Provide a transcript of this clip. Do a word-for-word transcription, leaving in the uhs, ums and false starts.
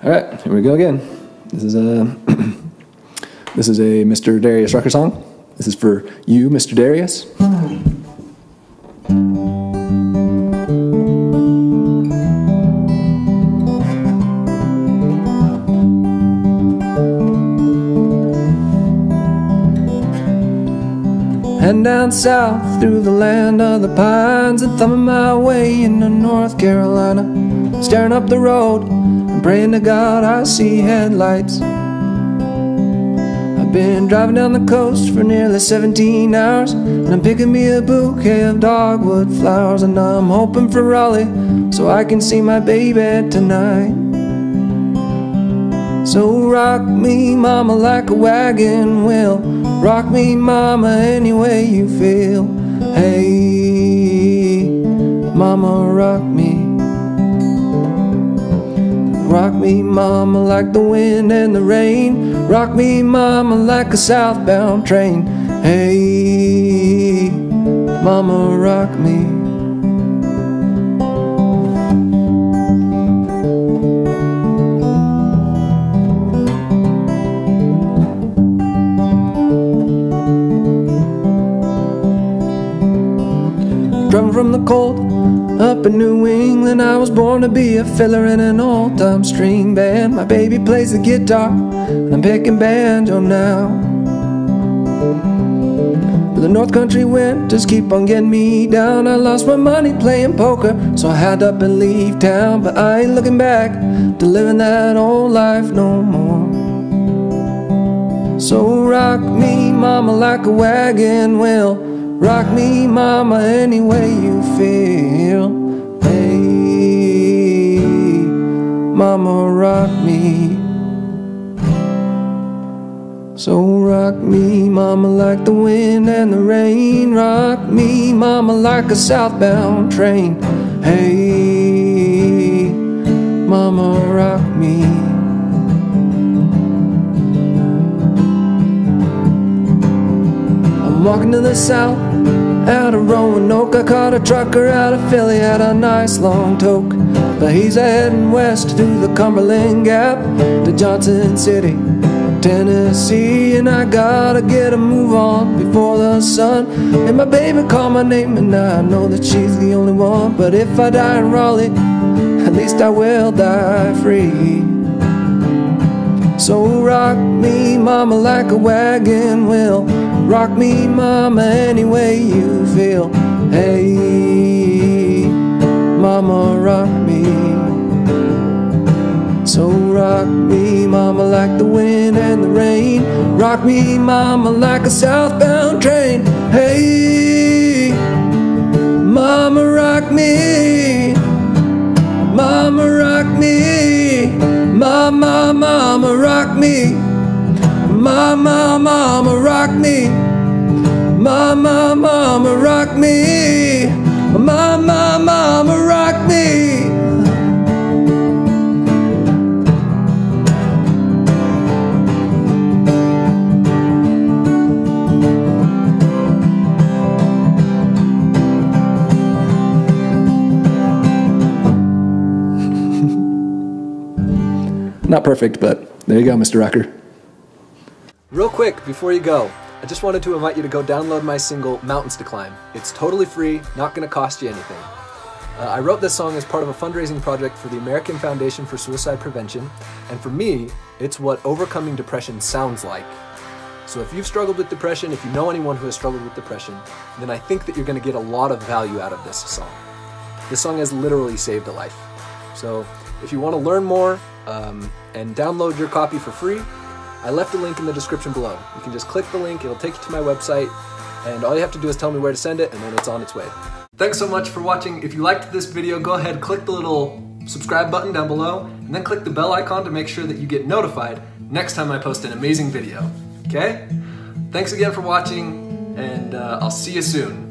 All right, here we go again. This is a this is a Mister Darius Rucker song. This is for you, Mister Darius. And down south through the land of the pines, and thumbing my way into North Carolina, staring up the road and praying to God I see headlights. I've been driving down the coast for nearly seventeen hours, and I'm picking me a bouquet of dogwood flowers, and I'm hoping for Raleigh so I can see my baby tonight. So rock me, mama, like a wagon wheel. Rock me, mama, any way you feel. Hey, mama, rock me. Rock me, mama, like the wind and the rain. Rock me, mama, like a southbound train. Hey, mama, rock me. Driving from the cold up in New England, I was born to be a filler in an old-time string band. My baby plays the guitar and I'm picking banjo now. But the North Country winters keep on getting me down. I lost my money playing poker, so I had up and leave town. But I ain't looking back to living that old life no more. So rock me, mama, like a wagon wheel. Rock me, mama, any way you feel. Hey, mama, rock me. So rock me, mama, like the wind and the rain. Rock me, mama, like a southbound train. Hey, mama, rock me. Walking to the south, out of Roanoke, I caught a trucker out of Philly, had a nice long toke. But he's heading west through the Cumberland Gap to Johnson City, Tennessee. And I gotta get a move on before the sun. And my baby called my name, and I know that she's the only one. But if I die in Raleigh, at least I will die free. So rock me, mama, like a wagon wheel. Rock me, mama, any way you feel. Hey, mama, rock me. So rock me, mama, like the wind and the rain. Rock me, mama, like a southbound train. Hey, mama, rock me. Mama, rock me. Mama, mama, rock me. Mama, mama, rock me. Mama, mama, rock me. Mama, mama, rock me. Not perfect, but there you go, Mister Rucker. Real quick, before you go, I just wanted to invite you to go download my single, Mountains to Climb. It's totally free, not going to cost you anything. Uh, I wrote this song as part of a fundraising project for the American Foundation for Suicide Prevention, and for me, it's what overcoming depression sounds like. So if you've struggled with depression, if you know anyone who has struggled with depression, then I think that you're going to get a lot of value out of this song. This song has literally saved a life. So if you want to learn more um, and download your copy for free, I left a link in the description below. You can just click the link, it'll take you to my website, and all you have to do is tell me where to send it, and then it's on its way. Thanks so much for watching. If you liked this video, go ahead, click the little subscribe button down below, and then click the bell icon to make sure that you get notified next time I post an amazing video, okay? Thanks again for watching, and uh, I'll see you soon.